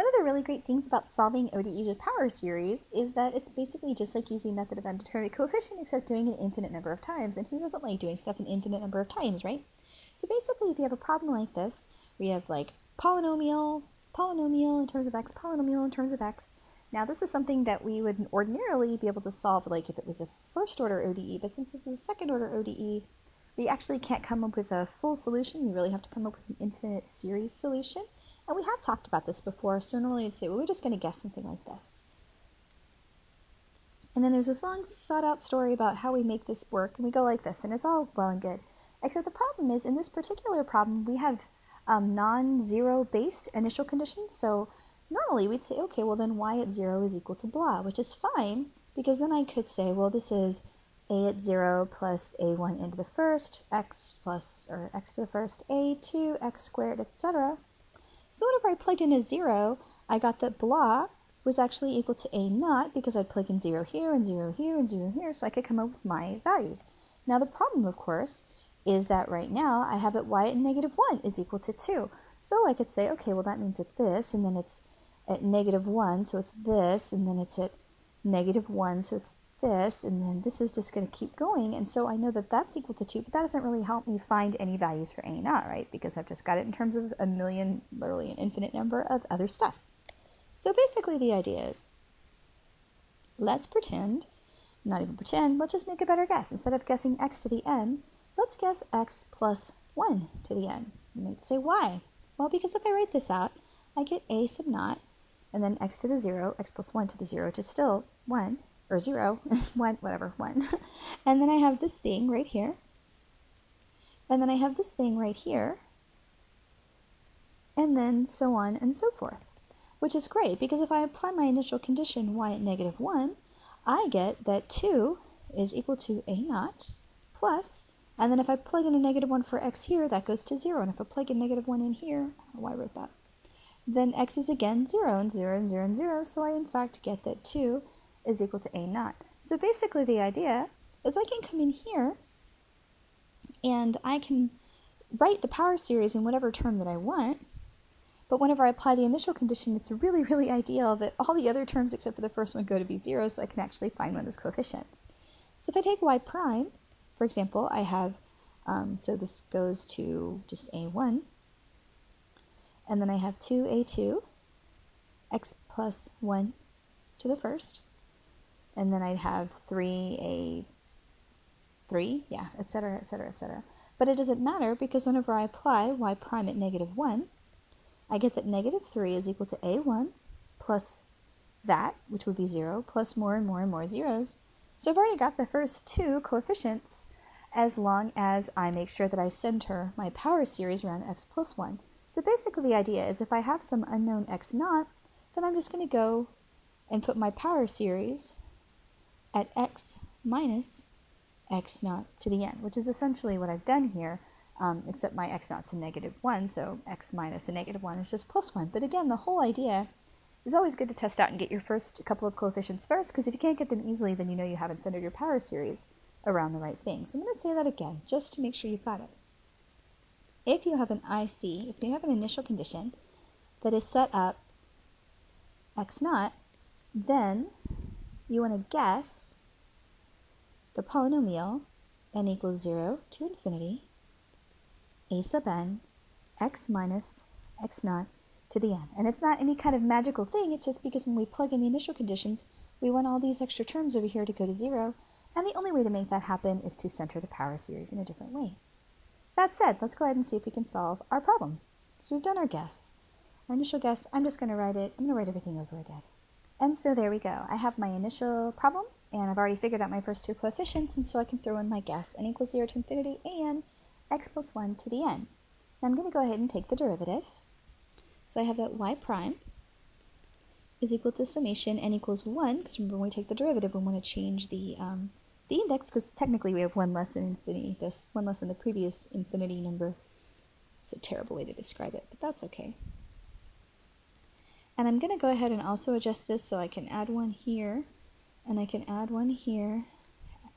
One of the really great things about solving ODEs with power series is that it's basically just like using method of undeterminate coefficient, except doing an infinite number of times, and who doesn't like doing stuff an infinite number of times, right? So basically, if you have a problem like this, we have like polynomial in terms of x, polynomial in terms of x. Now this is something that we would ordinarily be able to solve like if it was a first order ODE, but since this is a second order ODE, we actually can't come up with a full solution. We really have to come up with an infinite series solution. And we have talked about this before, so normally I'd say, well, we're just going to guess something like this. And then there's this long sought-out story about how we make this work, and we go like this, and it's all well and good. Except the problem is, in this particular problem, we have non-zero based initial conditions, so normally we'd say, okay, well then y at 0 is equal to blah, which is fine, because then I could say, well, this is a at 0 plus a1 into the first, x plus, or x to the first, a2, x squared, etc. So whenever I plugged in a 0, I got that blah was actually equal to a naught because I'd plug in 0 here and 0 here and 0 here, so I could come up with my values. Now the problem, of course, is that right now I have that y at negative 1 is equal to 2. So I could say, okay, well that means it's this, and then it's at negative 1, so it's this, and then it's at negative 1, so it's this, and then this is just going to keep going, and so I know that that's equal to 2, but that doesn't really help me find any values for a naught, right? Because I've just got it in terms of a million, literally an infinite number of other stuff. So basically the idea is, let's pretend, not even pretend, let's just make a better guess. Instead of guessing x to the n, let's guess x plus 1 to the n. You might say, why? Well, because if I write this out, I get a sub naught, and then x to the 0, x plus 1 to the 0, to still 1, or 0, 1, whatever, 1. And then I have this thing right here. And then I have this thing right here. And then so on and so forth. Which is great, because if I apply my initial condition, y at negative 1, I get that 2 is equal to a naught plus, and then if I plug in a negative 1 for x here, that goes to 0. And if I plug in negative 1 in here, I don't know why I wrote that, then x is again 0 and 0 and 0 and 0, so I in fact get that 2 is equal to a naught. So basically the idea is I can come in here and I can write the power series in whatever term that I want, but whenever I apply the initial condition, it's really, really ideal that all the other terms except for the first one go to be 0, so I can actually find one of those coefficients. So if I take y prime, for example, I have, so this goes to just a1, and then I have 2a2, x plus 1 to the first, and then I'd have 3a3, yeah, etc., etc., etc. But it doesn't matter, because whenever I apply y prime at negative 1, I get that negative 3 is equal to a1 plus that, which would be 0, plus more and more and more zeros. So I've already got the first two coefficients, as long as I make sure that I center my power series around x plus 1. So basically the idea is if I have some unknown x naught, then I'm just going to go and put my power series at x minus x naught to the n, which is essentially what I've done here, except my x naught's a negative 1, so x minus a negative 1 is just plus 1. But again, the whole idea is always good to test out and get your first couple of coefficients first, because if you can't get them easily, then you know you haven't centered your power series around the right thing. So I'm going to say that again, just to make sure you've got it. If you have an IC, if you have an initial condition that is set up x naught, then you want to guess the polynomial n equals 0 to infinity a sub n x minus x naught to the n. And it's not any kind of magical thing, it's just because when we plug in the initial conditions, we want all these extra terms over here to go to 0, and the only way to make that happen is to center the power series in a different way. That said, let's go ahead and see if we can solve our problem. So we've done our guess. Our initial guess, I'm just going to write it, I'm going to write everything over again. And so there we go. I have my initial problem, and I've already figured out my first two coefficients, and so I can throw in my guess, n equals 0 to infinity and x plus 1 to the n. Now I'm going to go ahead and take the derivatives. So I have that y prime is equal to summation n equals 1, because remember when we take the derivative, we want to change the index, because technically we have one less than infinity, this one less than the previous infinity number. It's a terrible way to describe it, but that's okay. And I'm going to go ahead and also adjust this so I can add one here, and I can add one here.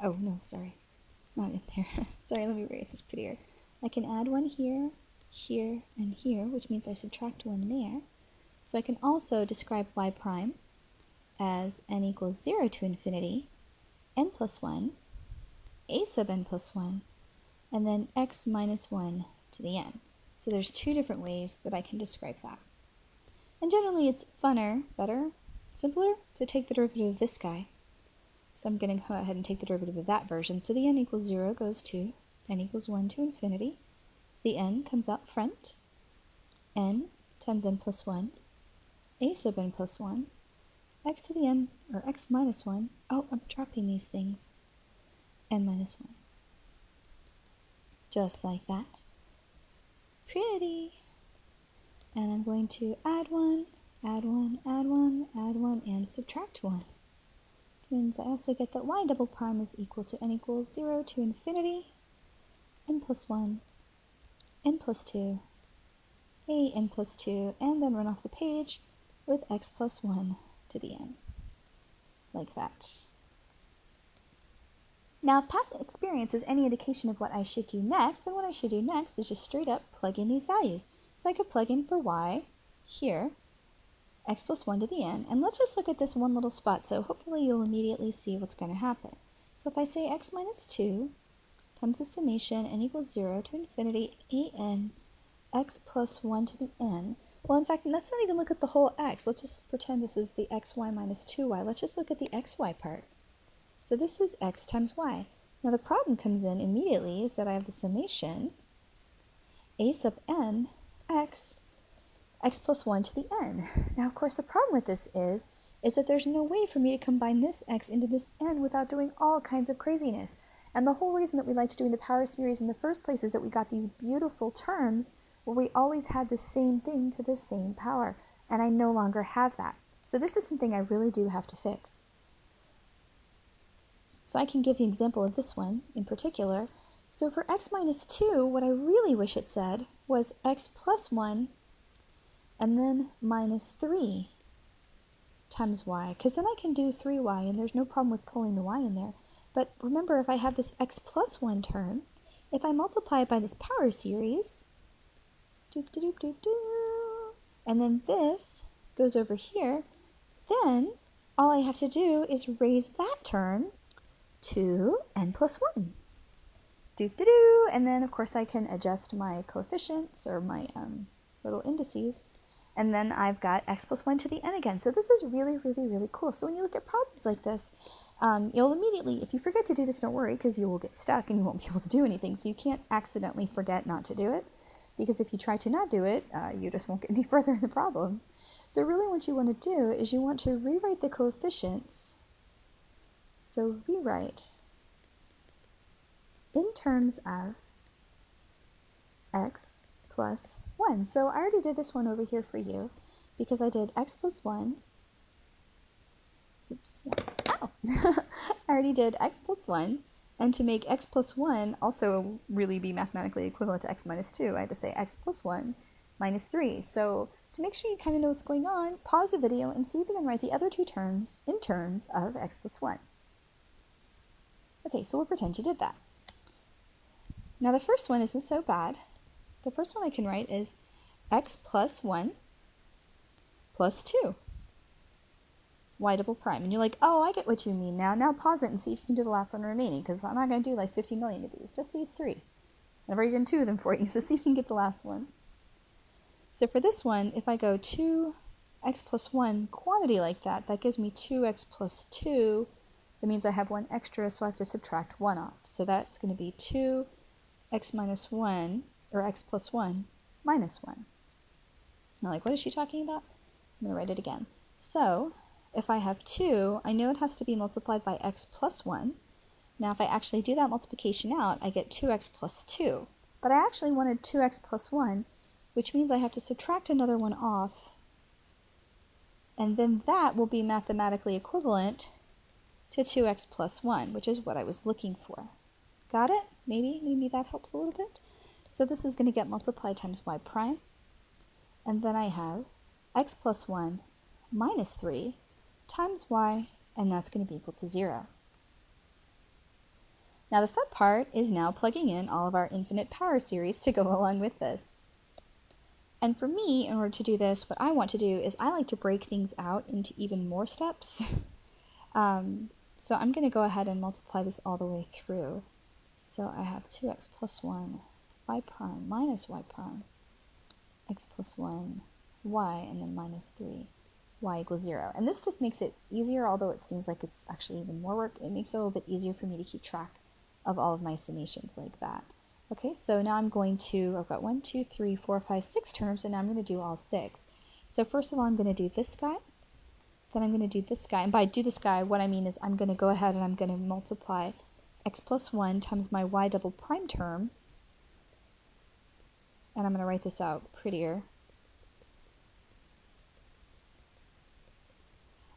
Oh, no, sorry. Not in there. Sorry, let me write this prettier. I can add one here, here, and here, which means I subtract one there. So I can also describe y prime as n equals 0 to infinity, n plus 1, a sub n plus 1, and then x minus 1 to the n. So there's two different ways that I can describe that. And generally it's funner, better, simpler to take the derivative of this guy. So I'm going to go ahead and take the derivative of that version. So the n equals 0 goes to n equals 1 to infinity. The n comes out front. n times n plus 1, a sub n plus 1, x to the n, or x minus 1. Oh, I'm dropping these things. n minus 1. Just like that. Pretty! And I'm going to add 1, add 1, add 1, add 1, and subtract 1. Means I also get that y double prime is equal to n equals 0 to infinity, n plus 1, n plus 2, a n plus 2, and then run off the page with x plus 1 to the n, like that. Now if past experience is any indication of what I should do next, then what I should do next is just straight up plug in these values. So I could plug in for y here, x plus 1 to the n, and let's just look at this one little spot, so hopefully you'll immediately see what's going to happen. So if I say x minus 2 times the summation n equals 0 to infinity a n x plus 1 to the n, well in fact let's not even look at the whole x, let's just pretend this is the xy minus 2y, let's just look at the xy part. So this is x times y. Now the problem comes in immediately is that I have the summation a sub n x plus 1 to the n. Now, of course, the problem with this is that there's no way for me to combine this x into this n without doing all kinds of craziness. And the whole reason that we liked doing the power series in the first place is that we got these beautiful terms where we always had the same thing to the same power, and I no longer have that. So this is something I really do have to fix. So I can give the example of this one in particular. So for x minus 2, what I really wish it said was x plus 1 and then minus 3 times y, because then I can do 3y, and there's no problem with pulling the y in there. But remember, if I have this x plus 1 term, if I multiply it by this power series, and then this goes over here, then all I have to do is raise that term to n plus 1. And then, of course, I can adjust my coefficients or my little indices, and then I've got x plus 1 to the n again. So this is really, really, really cool. So when you look at problems like this, you'll immediately, if you forget to do this, don't worry, because you will get stuck and you won't be able to do anything. So you can't accidentally forget not to do it, because if you try to not do it, you just won't get any further in the problem. So really what you want to do is you want to rewrite the coefficients. So rewrite in terms of x plus 1. So I already did this one over here for you because I did x plus 1. Oops. Ow! I already did x plus 1. And to make x plus 1 also really be mathematically equivalent to x minus 2, I had to say x plus 1 minus 3. So to make sure you kind of know what's going on, pause the video and see if you can write the other two terms in terms of x plus 1. Okay, so we'll pretend you did that. Now the first one isn't so bad. The first one I can write is x plus 1 plus 2, y double prime. And you're like, oh, I get what you mean now. Now pause it and see if you can do the last one remaining, because I'm not going to do like 50 million of these, just these three. I've already done two of them for you, so see if you can get the last one. So for this one, if I go 2x plus 1 quantity like that, that gives me 2x plus 2. That means I have one extra, so I have to subtract 1 off. So that's going to be 2x minus 1, or x plus 1 minus 1. Now, like, what is she talking about? I'm going to write it again. So if I have 2, I know it has to be multiplied by x plus 1. Now if I actually do that multiplication out, I get 2x plus 2. But I actually wanted 2x plus 1, which means I have to subtract another one off, and then that will be mathematically equivalent to 2x plus 1, which is what I was looking for. Got it? Maybe that helps a little bit. So this is going to get multiplied times y prime, and then I have x plus 1 minus 3 times y, and that's going to be equal to 0. Now the fun part is now plugging in all of our infinite power series to go along with this. And for me, in order to do this, what I want to do is I like to break things out into even more steps. So I'm going to go ahead and multiply this all the way through. So I have 2x plus 1, y prime minus y prime, x plus 1, y, and then minus 3, y equals 0. And this just makes it easier, although it seems like it's actually even more work. It makes it a little bit easier for me to keep track of all of my summations like that. Okay, so now I'm going to, I've got 1, 2, 3, 4, 5, 6 terms, and now I'm going to do all 6. So first of all, I'm going to do this guy, then I'm going to do this guy, and by do this guy, what I mean is I'm going to go ahead and I'm going to multiply x plus 1 times my y double prime term, and I'm going to write this out prettier.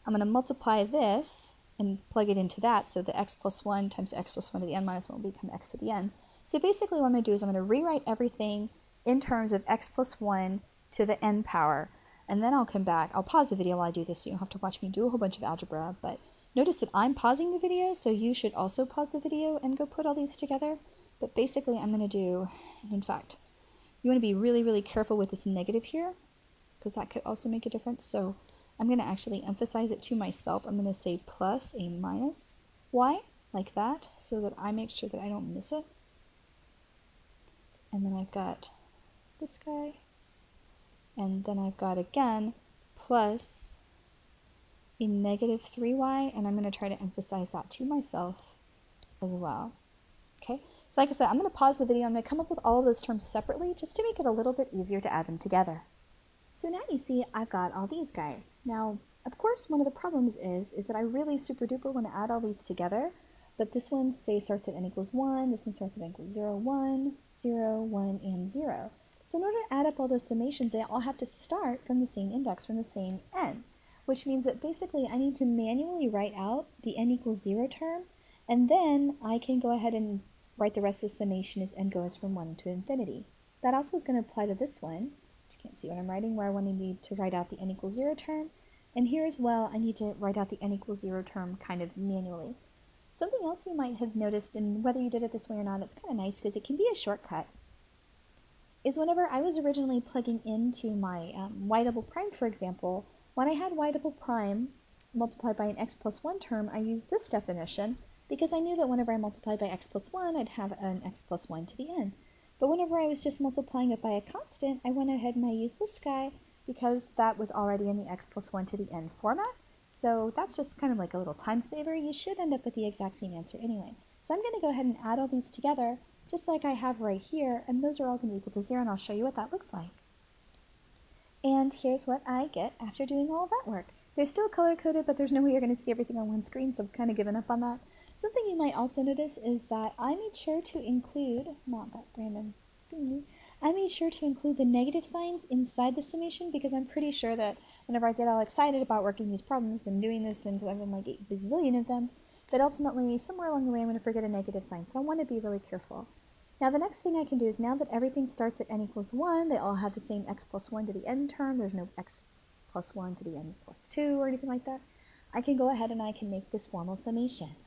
I'm going to multiply this and plug it into that, so the x plus 1 times x plus 1 to the n minus 1 will become x to the n. So basically what I'm going to do is I'm going to rewrite everything in terms of x plus 1 to the n power, and then I'll come back. I'll pause the video while I do this so you don't have to watch me do a whole bunch of algebra, but notice that I'm pausing the video, so you should also pause the video and go put all these together. But basically I'm going to do, in fact, you want to be really, really careful with this negative here, because that could also make a difference. So I'm going to actually emphasize it to myself. I'm going to say plus a minus y, like that, so that I make sure that I don't miss it. And then I've got this guy, and then I've got, again, plus a negative 3y, and I'm going to try to emphasize that to myself as well. Okay, so like I said, I'm going to pause the video. I'm going to come up with all of those terms separately just to make it a little bit easier to add them together. So now you see I've got all these guys. Now, of course, one of the problems is that I really super duper want to add all these together, but this one, say, starts at n equals 1, this one starts at n equals 0, 1, 0, 1, and 0. So in order to add up all those summations, they all have to start from the same index, from the same n, which means that basically I need to manually write out the n equals 0 term, and then I can go ahead and write the rest of the summation as n goes from 1 to infinity. That also is going to apply to this one. You can't see what I'm writing, where I want to need to write out the n equals 0 term, and here as well I need to write out the n equals 0 term kind of manually. Something else you might have noticed, and whether you did it this way or not, it's kind of nice because it can be a shortcut, is whenever I was originally plugging into my y double prime, for example, when I had y double prime multiplied by an x plus 1 term, I used this definition because I knew that whenever I multiplied by x plus 1, I'd have an x plus 1 to the n. But whenever I was just multiplying it by a constant, I went ahead and I used this guy because that was already in the x plus 1 to the n format. So that's just kind of like a little time saver. You should end up with the exact same answer anyway. So I'm going to go ahead and add all these together, just like I have right here, and those are all going to be equal to 0, and I'll show you what that looks like. And here's what I get after doing all of that work. They're still color-coded, but there's no way you're going to see everything on one screen, so I've kind of given up on that. Something you might also notice is that I made sure to include, not that random, I made sure to include the negative signs inside the summation because I'm pretty sure that whenever I get all excited about working these problems and doing this and I've done like 8 bazillion of them, that ultimately somewhere along the way I'm going to forget a negative sign, so I want to be really careful. Now the next thing I can do is now that everything starts at n equals 1, they all have the same x plus 1 to the n term, there's no x plus 1 to the n plus 2 or anything like that, I can go ahead and I can make this formal summation.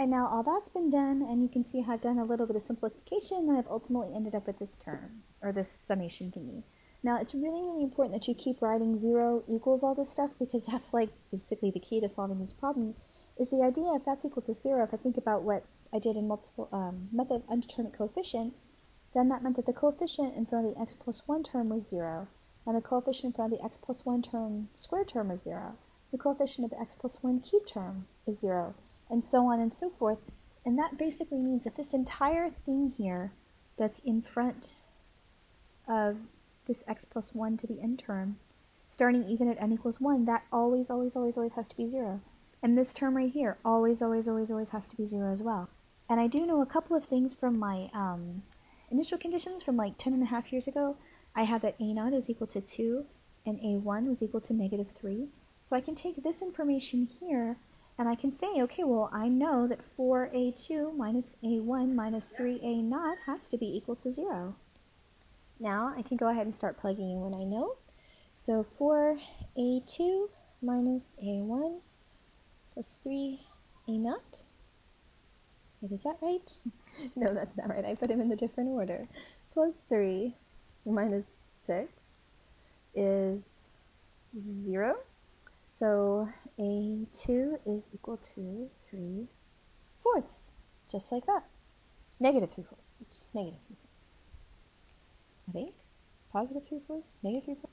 And now all that's been done, and you can see how I've done a little bit of simplification, and I've ultimately ended up with this term, or this summation thingy. Now it's really, really important that you keep writing 0 equals all this stuff, because that's like basically the key to solving these problems, is the idea if that's equal to 0, if I think about what I did in multiple method of undeterminate coefficients, then that meant that the coefficient in front of the x plus 1 term was 0, and the coefficient in front of the x plus 1 term squared term is 0, the coefficient of the x plus 1 cubed term is 0, and so on and so forth. And that basically means that this entire thing here that's in front of this x plus 1 to the n term, starting even at n equals 1, that always, always has to be 0. And this term right here always, always has to be 0 as well. And I do know a couple of things from my initial conditions from like 10.5 years ago. I had that a0 is equal to 2 and a1 was equal to negative 3. So I can take this information here and I can say, okay, well, I know that 4a2 minus a1 minus 3a0 has to be equal to 0. Now I can go ahead and start plugging in what I know. So 4a2 minus a1 plus 3a0. Wait, is that right? No, that's not right. I put them in a different order. Plus 3 minus 6 is 0. So a 2 is equal to 3/4, just like that. Negative 3/4. Oops, negative 3/4. I think positive 3/4, negative 3/4.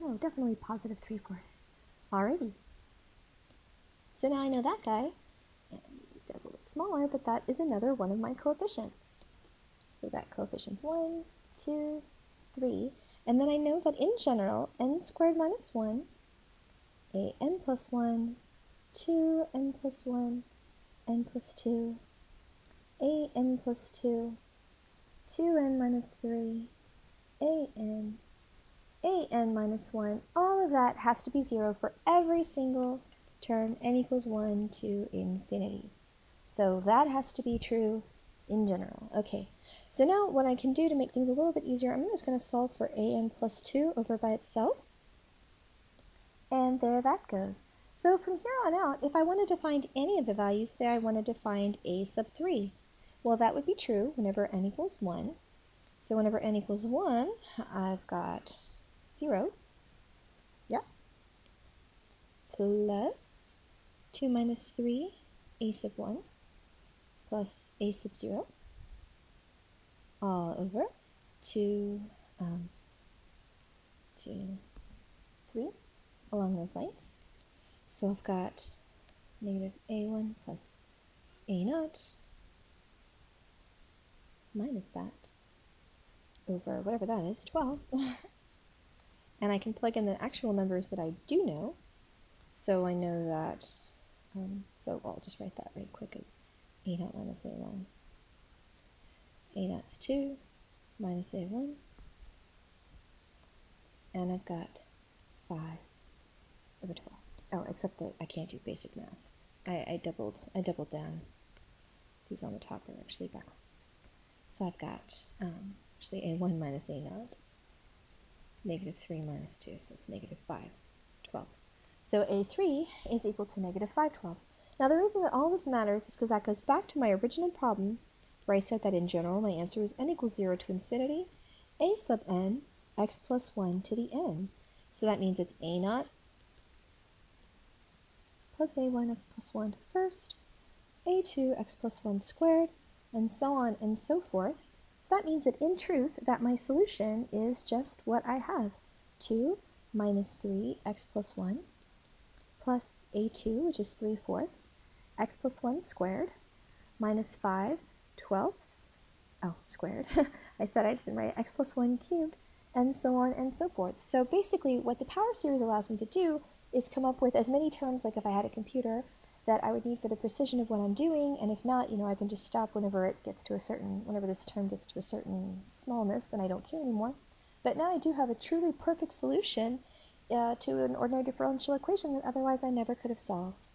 No, definitely positive 3/4. Alrighty. So now I know that guy. And these guys are a little smaller, but that is another one of my coefficients. So that coefficient's 1, 2, 3. And then I know that in general, n squared minus 1, a n plus 1, 2 n plus 1, n plus 2, a n plus 2, 2n minus 3, a n minus 1, all of that has to be 0 for every single term n equals 1 to infinity. So that has to be true in general. Okay, so now what I can do to make things a little bit easier, I'm just going to solve for a n plus 2 over by itself. And there that goes. So from here on out, if I wanted to find any of the values, say I wanted to find a sub 3, well, that would be true whenever n equals 1. So whenever n equals 1, I've got 0. Yeah. Plus 2 minus 3, a sub 1, plus a sub 0, all over 2, 3, along those lines. So I've got negative a1 plus a0 minus that over whatever that is, 12. And I can plug in the actual numbers that I do know. So I know that, so I'll just write that right quick as a0 minus a1. a0's 2 minus a1. And I've got 5 over 12. Oh, except that I can't do basic math. I doubled down. These on the top are actually backwards. So I've got, actually a1 minus a0. Negative 3 minus 2, so it's negative 5 twelfths. So a3 is equal to negative 5 twelfths. Now the reason that all this matters is because that goes back to my original problem where I said that in general my answer was n equals 0 to infinity, a sub n, x plus 1 to the n. So that means it's a0 plus a1, x plus 1 to the first, a2, x plus 1 squared, and so on and so forth. So that means that in truth that my solution is just what I have, 2 minus 3 x plus 1 plus a2, which is 3/4, x plus 1 squared minus 5 twelfths, oh, squared, I said I just didn't write it, x plus 1 cubed, and so on and so forth. So basically what the power series allows me to do is come up with as many terms, like if I had a computer, that I would need for the precision of what I'm doing, and if not, you know, I can just stop whenever it gets to a certain, whenever this term gets to a certain smallness, then I don't care anymore. But now I do have a truly perfect solution to an ordinary differential equation that otherwise I never could have solved.